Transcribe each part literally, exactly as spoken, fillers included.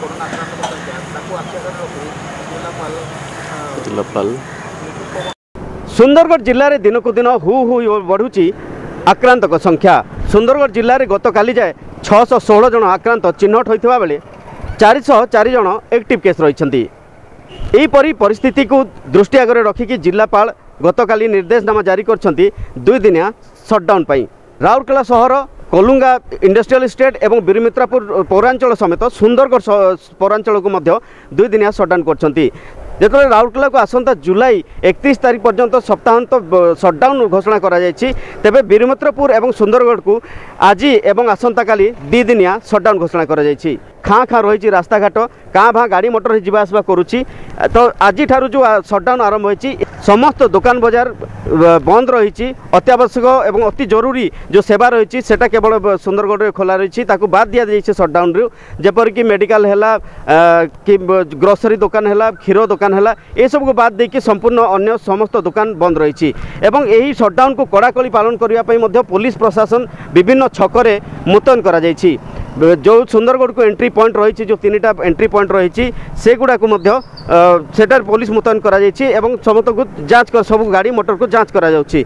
Corona आक्रांत होता। सुंदरगढ़ जिले दिनकू दिन हू हू बढ़ुची आक्रांत संख्या। सुंदरगढ़ जिले में गत काली जाए छह सौ सोलह षोह जन आक्रांत चिन्हट होता बेले चार सौ चार जन एक्टिव केस रही। यहीपरी परिस्थिति को दृष्टि आगे रखिकी जिलापाल गतकाली निर्देशनामा जारी करछन्ती दुई दिनिया शटडाउन पाई। राउरकेला सहर कोलुंगा इंडस्ट्रियल इस्टेट और बीरमित्रापुर पौरांचल समेत सुंदरगढ़ पौरांचल को मध्य दुई दिनिया शटडाउन करछन्ती। जेतले राउरकेला को आसंता जुलाई एकतीस तारीख पर्यंत सप्ताहांत शटडाउन घोषणा करा जायछि, तबे बीरमित्रापुर और सुंदरगढ़ को आज और आसंता काली दुई दिनिया शटडाउन घोषणा करा जायछि। खाँ खाँ रही रास्ताघाट काँ भाँ गाड़ी मोटर जावास करुच्ची। तो आज जो शटडाउन आरंभ होती समस्त दुकान बजार बंद रही। अत्यावश्यक एवं अति जरूरी जो सेवा रही सेटा केवल सुंदरगढ़ में खोला रही, बाद दि जाए शटडाउन रु। जपरिक मेडिकल है कि ग्रोसरी दुकान है, क्षीर दुकान है, ये सब को बाद देकी संपूर्ण अन्य समस्त दुकान बंद रही। यही शटडाउन को कड़ाकड़ी पालन करने पुलिस प्रशासन विभिन्न छकरे मुतयन करा जायछि। जो सुंदरगढ़ को एंट्री पॉइंट रही, जो तीन टा एंट्री पॉइंट रही से गुड़ा को मध्य सेटार पुलिस मुतयन कर समस्त को जांच कर सब गाड़ी मोटर को जांच करा जाउछि।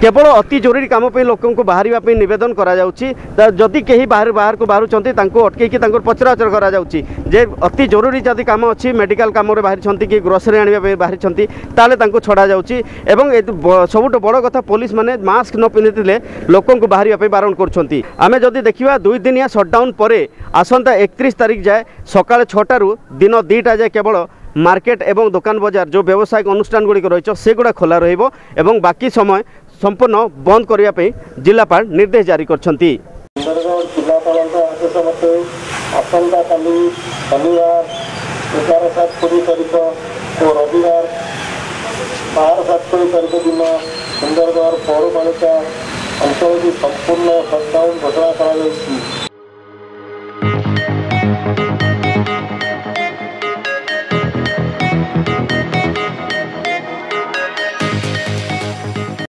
केवल अति जरूरी काम पे लोकों को बाहरिया पे निवेदन करा जाउछि। जदि कहीं बाहर बाहर को बाहर चंती तांको अटके की तांको पचराचर करा जाउछि जे अति जरूरी जदि काम अच्छी मेडिकल काम रे बाहर चंती कि ग्रोसरी आनिबा पे बाहर चंती ताले तांको छडा जाउछि। एवं सबुटो बड़ कथा पुलिस माने मास्क न पिनितिले लोकों को बाहरिया पे बारण करछंती। आमे जदि देखिबा दुई दिनिया शटडाउन परे आसंता एकतीस तारिख जाए सकाळ छह टा रु दिन दो टा जाए केवल मार्केट एवं दुकान बजार जो व्यावसायिक अनुष्ठान गुड़ी रही सेगुड़ा खोला रहिबो एवं बाकी समय संपूर्ण बंद करिया पे जिलापाल निर्देश जारी करछन्ती। सुंदरगढ़ जिलापाल आदेश मते आसंता काली शनिवार ग्यारह सात कोड़ी तारीख और रविवार बारह सात कोड़ी तारीख दिन सुंदरगढ़ पौरपालिका अंचल की संपूर्ण शटडाउन घोषणा करा जायछि।